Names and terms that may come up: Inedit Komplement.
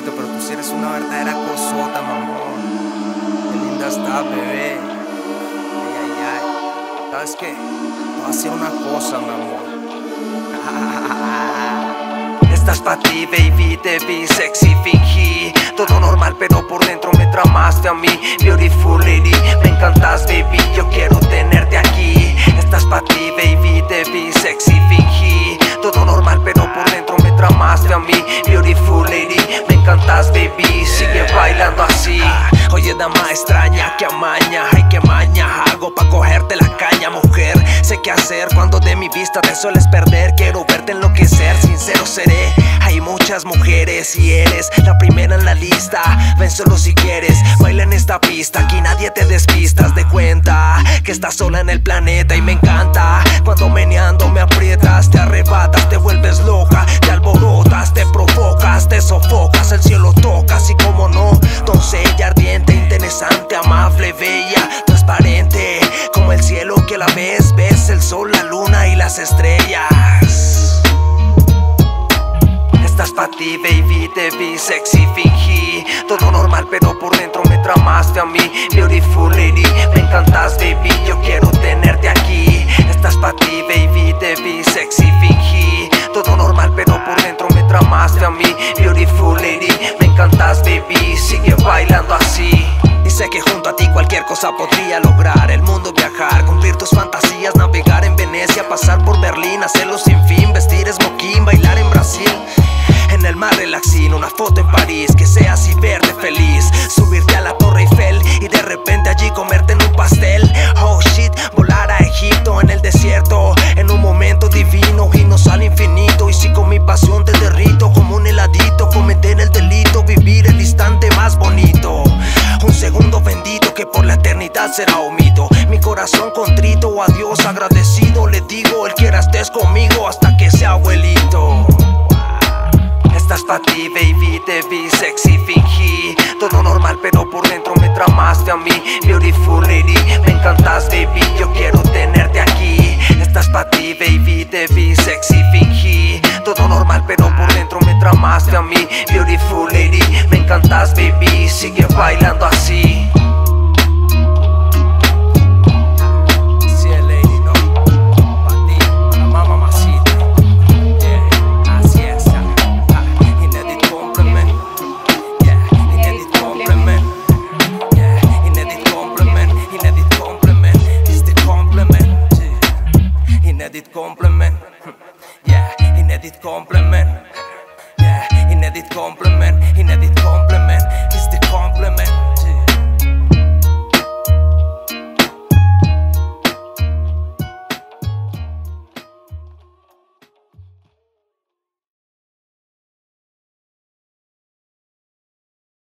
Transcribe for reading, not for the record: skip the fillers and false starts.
felicito, pero tú sí eres una verdadera cosota, mamón. Qué linda está, bebé. Ay, ay, ay. ¿Sabes qué? Voy a hacer una cosa, mamón. Estás pa' ti, baby, te vi sexy, fingí. Todo normal, pero por dentro me tramaste a mí. Beautiful lady, me encantas, baby, yo quiero tenerte aquí. Estás pa' ti, baby, te vi sexy, fingí. Todo normal, pero por dentro me tramaste a mí. Beautiful lady, me encantas, baby, sigue bailando así. Oye, dama extraña, que amaña, ay, que maña hago pa' cogerte la caña, mujer. Sé qué hacer cuando de mi vista te sueles perder. Quiero verte enloquecer, sincero seré. Hay muchas mujeres y eres la primera en la lista. Ven solo si quieres, baila en esta pista. Aquí nadie te despistas, de cuenta que estás sola en el planeta. Y me encanta cuando meneando me aprietas, te arrebatas, te vuelves loca, te alborotas, te provocas, te sofocas, el cielo tocas. Y como no, doncella ardiente, interesante, amable, bella, transparente como el cielo que la ves. Ves el sol, la luna y las estrellas. Estás pa' ti, baby, te vi sexy, fingí. Todo normal, pero por dentro me tramaste a mí. Beautiful lady, me encantas, baby, yo quiero tenerte aquí. Estás pa' ti, baby, te vi sexy, fingí. Todo normal, pero por dentro me tramaste a mí. Beautiful lady, me encantas, baby, sigue bailando así. Y sé que junto a ti cualquier cosa podría lograr. El mundo, viajar, cumplir tus fantasías, navegar en Venecia, pasar por Berlín, hacerlo sin fin, vestir smoking, bailar en Brasil, en el mar relaxín, una foto en París, que seas y verte feliz, subirte a la Torre Eiffel y de repente allí comerte en un pastel. Oh shit, volar a Egipto en el desierto, en un momento divino y nos al infinito. Y si con mi pasión te derrito como un heladito, cometer el delito, vivir el instante más bonito. Un segundo bendito que por la eternidad será omito. Mi corazón contrito, a Dios agradecido le digo, el quiera estés conmigo hasta que sea abuelito. Estás pa' ti, baby, te vi sexy, fingí. Todo normal, pero por dentro me tramaste a mí. Beautiful lady, me encantas, baby, yo quiero tenerte aquí. Estás pa' ti, baby, te vi sexy, fingí. Todo normal, pero por dentro me tramaste a mí. Beautiful lady, me encantas, baby, sigue bailando así. Inedit Komplement, yeah, Inedit Komplement, yeah, Inedit Komplement, Inedit Komplement.